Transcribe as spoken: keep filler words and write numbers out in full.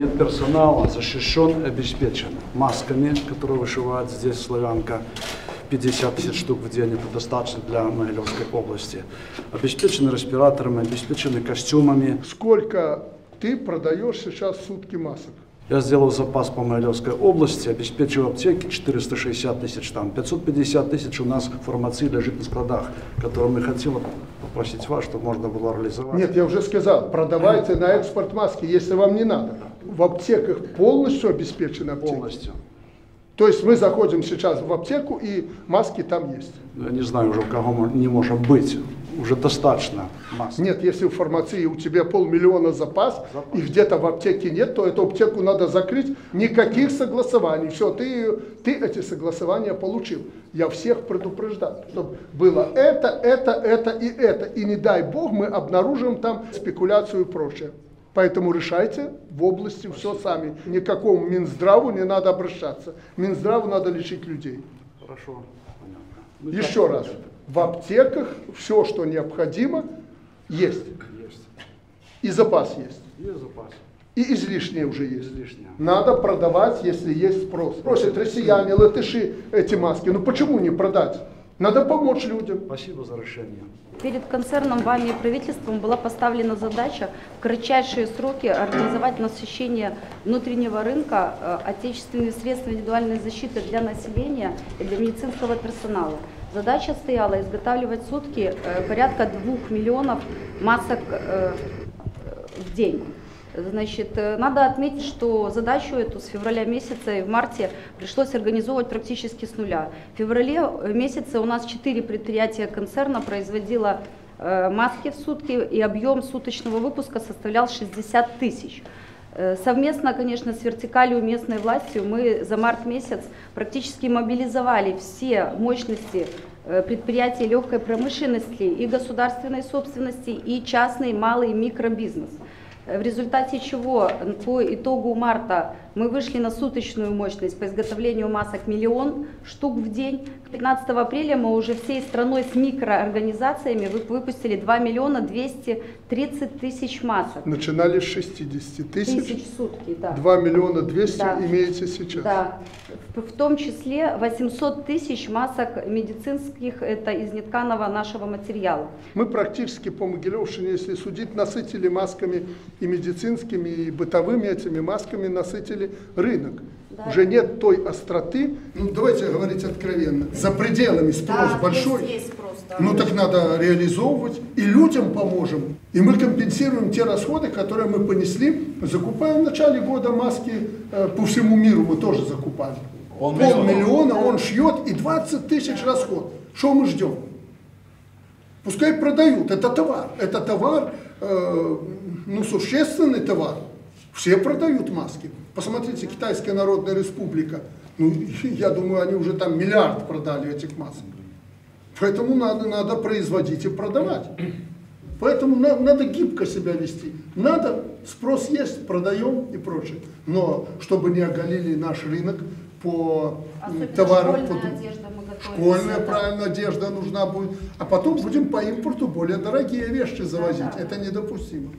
Нет персонала, защищен, обеспечен масками, которые вышивают здесь Славянка. пятьдесят-пятьдесят штук в день, это достаточно для Могилевской области. Обеспечены респираторами, обеспечены костюмами. Сколько ты продаешь сейчас в сутки масок? Я сделал запас по Могилевской области, обеспечиваю аптеки четыреста шестьдесят тысяч там. пятьсот пятьдесят тысяч у нас формаций лежит на складах, которые мы хотим попросить вас, чтобы можно было реализовать. Нет, я уже сказал, продавайте на экспорт маски, если вам не надо. В аптеках полностью обеспечены аптеки? Полностью. То есть мы заходим сейчас в аптеку, и маски там есть? Я не знаю уже, у кого не может быть. Уже достаточно масок. Нет, если в фармации у тебя полмиллиона запас, запас. и где-то в аптеке нет, то эту аптеку надо закрыть. Никаких согласований. Все, ты, ты эти согласования получил. Я всех предупреждал, чтобы было это, это, это и это. И не дай бог, мы обнаружим там спекуляцию и прочее. Поэтому решайте в области все сами. Никакому Минздраву не надо обращаться. Минздраву надо лечить людей. Хорошо. Понятно. Еще раз. В аптеках все, что необходимо, есть. Есть. И запас есть. Есть запас. И излишнее уже есть. Излишнее. Надо продавать, если есть спрос. Просят россияне, латыши эти маски. Ну почему не продать? Надо помочь людям. Спасибо за решение. Перед концерном, вами и правительством была поставлена задача в кратчайшие сроки организовать насыщение внутреннего рынка отечественными средствами индивидуальной защиты для населения и для медицинского персонала. Задача стояла изготавливать в сутки порядка двух миллионов масок в день. Значит, надо отметить, что задачу эту с февраля месяца и в марте пришлось организовывать практически с нуля. В феврале месяце у нас четыре предприятия концерна производило маски в сутки, и объем суточного выпуска составлял шестьдесят тысяч. Совместно, конечно, с вертикалью местной властью мы за март месяц практически мобилизовали все мощности предприятий легкой промышленности и государственной собственности, и частный, малый, микробизнес. В результате чего по итогу марта мы вышли на суточную мощность по изготовлению масок миллион штук в день. пятнадцатого апреля мы уже всей страной с микроорганизациями выпустили два миллиона двести тридцать тысяч масок. Начинали с шестидесяти тысяч. Тысяч в сутки, да. два миллиона двести да. Имеется сейчас. Да. В том числе восемьсот тысяч масок медицинских, это из нетканого нашего материала. Мы практически по Могилевщине, если судить, насытили масками и медицинскими, и бытовыми этими масками, насытили рынок. Да. Уже нет той остроты. Ну, давайте говорить откровенно. За пределами спрос да, большой. Есть, есть спрос, да. Ну так надо реализовывать. И людям поможем. И мы компенсируем те расходы, которые мы понесли. Закупаем в начале года маски э, по всему миру. Мы тоже закупали. Полмиллиона он шьет и двадцать тысяч расход. Что мы ждем? Пускай продают. Это товар. Это товар, э, ну существенный товар. Все продают маски. Посмотрите, Китайская Народная Республика. Ну, я думаю, они уже там миллиард продали этих масок. Поэтому надо, надо производить и продавать. Поэтому на, надо гибко себя вести. Надо, спрос есть, продаем и прочее. Но чтобы не оголили наш рынок по Особенно товарам. Школьная, по... одежда, школьная правильно, одежда нужна будет. А потом будем по импорту более дорогие вещи завозить. Да, да. Это недопустимо.